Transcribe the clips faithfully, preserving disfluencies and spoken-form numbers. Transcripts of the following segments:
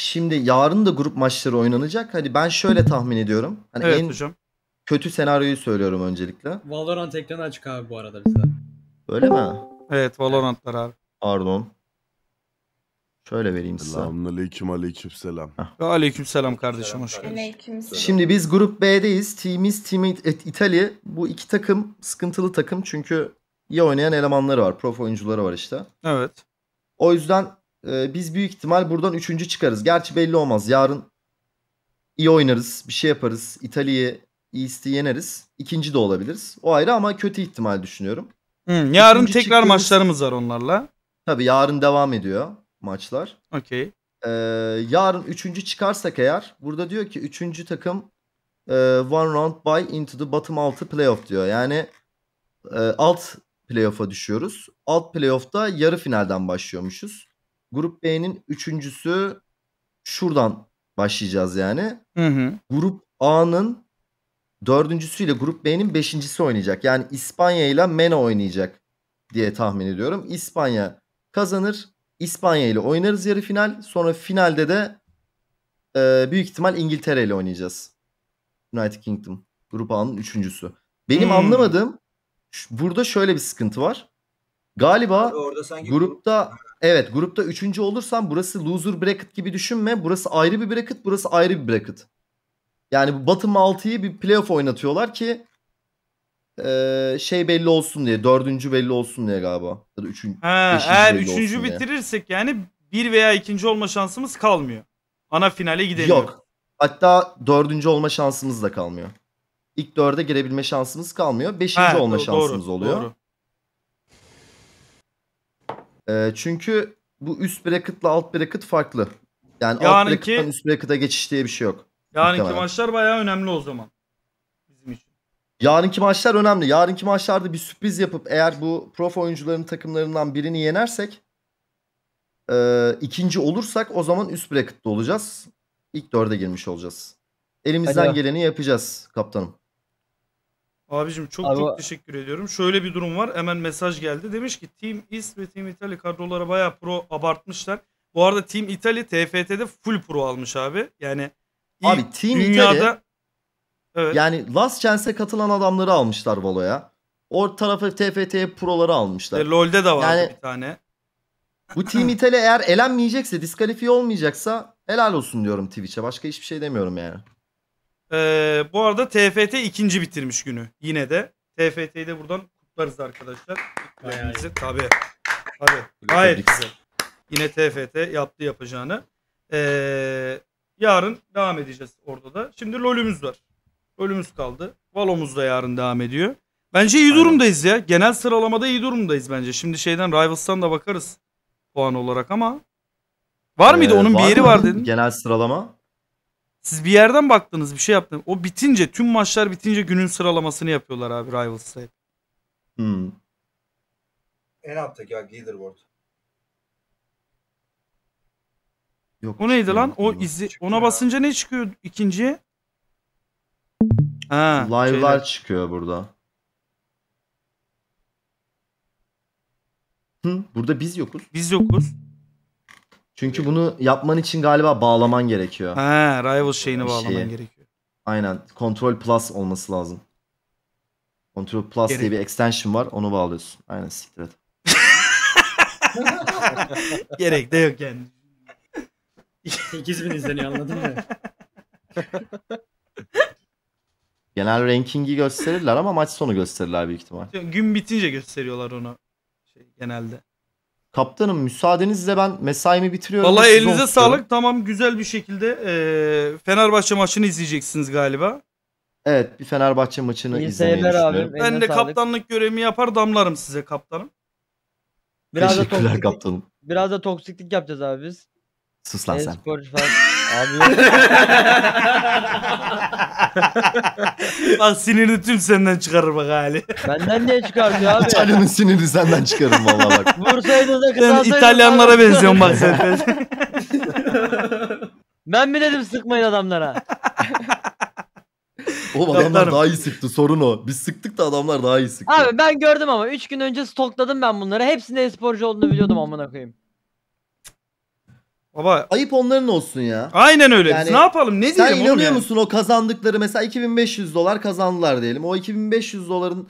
Şimdi yarın da grup maçları oynanacak. Hadi ben şöyle tahmin ediyorum. Hani evet, en hocam. Kötü senaryoyu söylüyorum öncelikle. Valorant ekranı açık abi bu arada bize. Öyle mi? Evet, Valorant'lar abi. Pardon. Şöyle vereyim size. Selamünaleyküm, aleykümselam. Aleykümselam kardeşim, hoş geldin. Aleykümselam. Şimdi biz grup B'deyiz. Team East Italy. Bu iki takım sıkıntılı takım çünkü iyi oynayan elemanları var, prof oyuncuları var işte. Evet. O yüzden e, biz büyük ihtimal buradan üçüncü çıkarız. Gerçi belli olmaz. Yarın iyi oynarız, bir şey yaparız. İtalya'yı, East'i yeneriz. İkinci de olabiliriz. O ayrı ama kötü ihtimal düşünüyorum. Hı, yarın üçüncü tekrar çıktığımız... maçlarımız var onlarla. Tabii yarın devam ediyor maçlar. Okey. Ee, yarın üçüncü çıkarsak eğer, burada diyor ki üçüncü takım e, one round bye into the bottom altı playoff diyor. Yani e, alt playoff'a düşüyoruz. Alt playoff'ta yarı finalden başlıyormuşuz. Grup B'nin üçüncüsü şuradan başlayacağız yani. Hı hı. Grup A'nın dördüncüsüyle Grup B'nin beşincisi oynayacak. Yani İspanya ile Mena oynayacak diye tahmin ediyorum. İspanya kazanır. İspanya ile oynarız yarı final. Sonra finalde de e, büyük ihtimal İngiltere ile oynayacağız. United Kingdom. Grup A'nın üçüncüsü. Benim hmm. anlamadığım burada şöyle bir sıkıntı var. Galiba sanki... grupta evet grupta üçüncü olursam burası loser bracket gibi düşünme. Burası ayrı bir bracket, burası ayrı bir bracket. Yani bottom altı'yı bir playoff oynatıyorlar ki e, şey belli olsun diye. Dördüncü belli olsun diye galiba. Ya da üçüncü, ha, eğer üçüncü bitirirsek diye. Yani bir veya ikinci olma şansımız kalmıyor. Ana finale gidemiyor. Yok. Hatta dördüncü olma şansımız da kalmıyor. İlk dörde girebilme şansımız kalmıyor. Beşinci ha, olma doğru, şansımız doğru, oluyor. Doğru. E, çünkü bu üst bracket'la alt bracket farklı. Yani yarınki... alt bracket'tan üst bracket'a geçiş diye bir şey yok. Yarınki muhtemelen. Maçlar bayağı önemli o zaman. Bizim için. Yarınki maçlar önemli. Yarınki maçlarda bir sürpriz yapıp eğer bu prof oyuncuların takımlarından birini yenersek e, ikinci olursak o zaman üst bracket'ta olacağız. İlk dörde girmiş olacağız. Elimizden Hadi. geleni yapacağız kaptanım. Abicim çok Abi... çok teşekkür ediyorum. Şöyle bir durum var. Hemen mesaj geldi. Demiş ki Team East ve Team Italy kadrolara bayağı pro abartmışlar. Bu arada Team Italy T F T'de full pro almış abi. Yani abi Team dünyada... Italy evet. Yani Last Chance'e katılan adamları almışlar Valo'ya. O tarafa T F T'ye proları almışlar. E, LoL'de de vardı yani, bir tane. Bu Team Italy eğer elenmeyecekse, diskalifiye olmayacaksa helal olsun diyorum Twitch'e. Başka hiçbir şey demiyorum yani. Ee, bu arada T F T ikinci bitirmiş günü. Yine de T F T'yi de buradan kutlarız arkadaşlar. Tabii. Tabii. Gayet güzel. Yine T F T yaptı yapacağını. Ee, yarın devam edeceğiz orada da. Şimdi LoL'ümüz var. LoL'ümüz kaldı. Valo'muz da yarın devam ediyor. Bence iyi durumdayız ya. Genel sıralamada iyi durumdayız bence. Şimdi şeyden Rivals'tan da bakarız puan olarak ama. Var mıydı? Ee, Onun var bir yeri mı? Var dedin. Genel sıralama. Siz bir yerden baktınız, bir şey yaptınız. O bitince, tüm maçlar bitince günün sıralamasını yapıyorlar abi Rivals'ta hep. Hmm. En alttaki ya leaderboard. Yok. O neydi lan? O izi ona basınca ne çıkıyor ikinciye? Ha, live'lar şeyler. Çıkıyor burada. Hı, burada biz yokuz. Biz yokuz. Çünkü bunu yapman için galiba bağlaman gerekiyor. He, Rival şeyini yani bağlaman şeyi. gerekiyor. Aynen. Control Plus olması lazım. Control Plus Gerek. diye bir extension var. Onu bağlıyorsun. Aynen, siktir et. Gerek de yok yani. sekiz bin izleniyor, anladın mı? Genel rankingi gösterirler ama maç sonu gösterirler büyük ihtimal. Gün bitince gösteriyorlar onu. Şey, genelde. Kaptanım müsaadenizle ben mesaimi bitiriyorum. Vallahi elinize sağlık. Tamam, güzel bir şekilde e, Fenerbahçe maçını izleyeceksiniz galiba. Evet, bir Fenerbahçe maçını izlemeyi düşünüyorum. Ben de sağlık. Kaptanlık görevimi yapar damlarım size kaptanım. Biraz Teşekkürler da toksik, kaptanım. Biraz da toksiklik yapacağız abi biz. Sus lan e, sen. Abi. Lan sinirini tüm senden çıkarır bak hali. Benden niye çıkartıyor abi? İtalyanın sinirini senden çıkarır vallahi bak. Vursaydın da kızasaydın. Sen İtalyanlara benziyorsun bak sen. Ben mi dedim sıkmayın adamlara? Oğlum adamlar daha iyi sıktı, sorun o. Biz sıktık da adamlar daha iyi sıktı. Abi ben gördüm ama üç gün önce stokladım ben bunları. Hepsinde e-sporcu olduğunu biliyordum amına koyayım. Baba, ayıp onların olsun ya. Aynen öyle. Yani, ne yapalım? Ne diyelim? Sen inanıyor yani? musun o kazandıkları mesela iki bin beş yüz dolar kazandılar diyelim. O iki bin beş yüz doların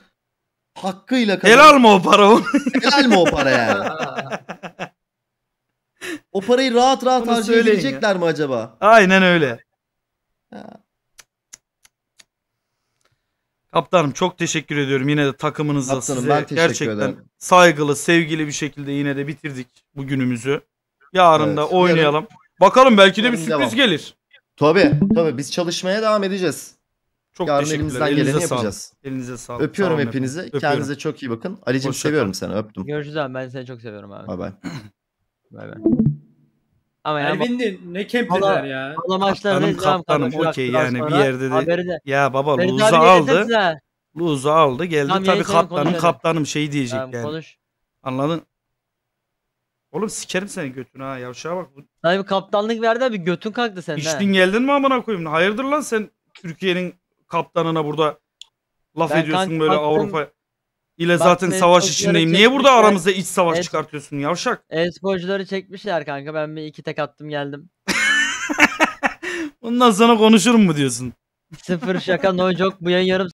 hakkıyla kazandılar. Helal mı o para onu? Helal mi o para yani? O parayı rahat rahat harcayabilecekler mi acaba? Aynen öyle. Ha. Kaptanım çok teşekkür ediyorum yine de takımınızla. Kaptanım, size. Ben gerçekten ederim. saygılı, sevgili bir şekilde yine de bitirdik bugünümüzü. Yarın evet, da oynayalım. Yarın. Bakalım belki de bir sürpriz devam. gelir. Tabii tabii biz çalışmaya devam edeceğiz. Çok Yarın teşekkürler. Elimizden Elinize geleni yapacağız. Elinize sağlık. Öpüyorum tamam, hepinizi. Öpüyorum. Kendinize çok iyi bakın. Ali'cim seviyorum seni. Öptüm. Görüşürüz abi. Ben seni çok seviyorum abi. Bay bay. Bay bay. Ama yani Elvin'in ne kempler ya. Hala maçlarına izleyelim. Kaptanım okey yani bir yerde de. Ya baba Luz'a aldı. Luz'a aldı geldi. Tam tabii kaptanım kaptanım şey diyecek yani. Konuş. Anladın? Oğlum sikerim seni götün ha yavşağa bak. Tabii kaptanlık verdi bir götün kalktı senden. İçtin geldin mi amına koyayım? Hayırdır lan sen Türkiye'nin kaptanına burada laf ben ediyorsun böyle Avrupa ile zaten savaş içindeyim. Niye burada aramızda iç savaş çıkartıyorsun yavşak? E-sporcuları çekmişler kanka, ben bir iki tek attım geldim. Ondan sonra konuşurum mu diyorsun? Sıfır şaka no joke, bu yayın yarım